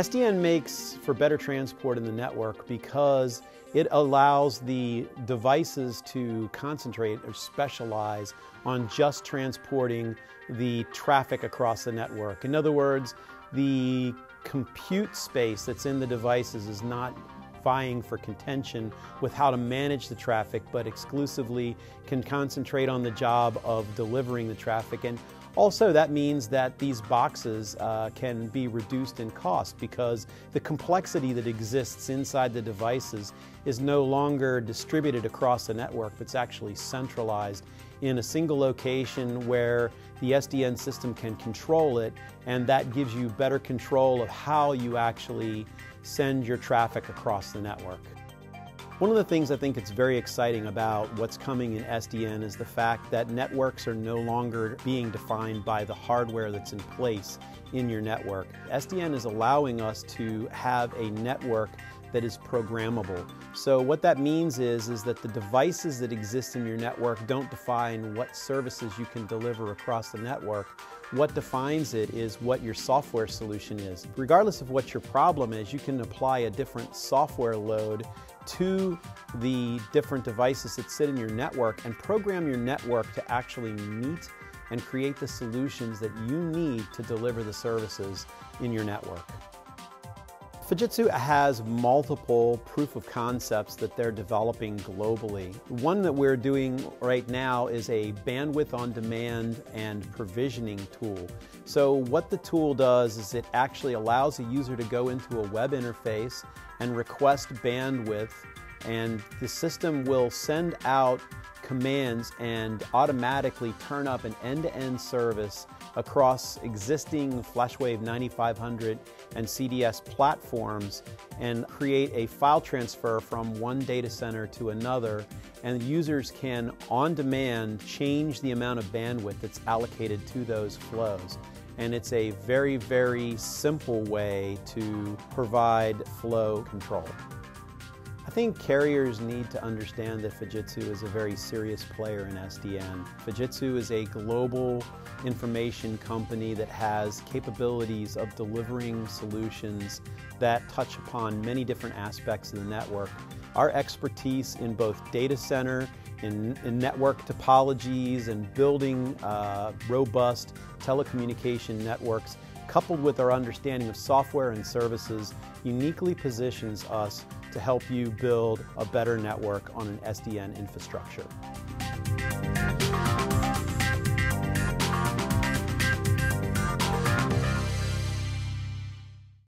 SDN makes for better transport in the network because it allows the devices to concentrate or specialize on just transporting the traffic across the network. In other words, the compute space that's in the devices is not vying for contention with how to manage the traffic, but exclusively can concentrate on the job of delivering the traffic. And also that means that these boxes can be reduced in cost because the complexity that exists inside the devices is no longer distributed across the network, but it's actually centralized in a single location where the SDN system can control it, and that gives you better control of how you actually send your traffic across the network. One of the things I think it's very exciting about what's coming in SDN is the fact that networks are no longer being defined by the hardware that's in place in your network. SDN is allowing us to have a network that is programmable. So what that means is that the devices that exist in your network don't define what services you can deliver across the network. What defines it is what your software solution is. Regardless of what your problem is, you can apply a different software load to the different devices that sit in your network and program your network to actually meet and create the solutions that you need to deliver the services in your network. Fujitsu has multiple proof of concepts that they're developing globally. One that we're doing right now is a bandwidth on demand and provisioning tool. So what the tool does is it actually allows a user to go into a web interface and request bandwidth, and the system will send out commands and automatically turn up an end-to-end service across existing FLASHWAVE 9500 and CDS platforms and create a file transfer from one data center to another, and users can, on demand, change the amount of bandwidth that's allocated to those flows. And it's a very, very simple way to provide flow control. I think carriers need to understand that Fujitsu is a very serious player in SDN. Fujitsu is a global information company that has capabilities of delivering solutions that touch upon many different aspects of the network. Our expertise in both data center, in network topologies, and building robust telecommunication networks, coupled with our understanding of software and services, uniquely positions us to help you build a better network on an SDN infrastructure.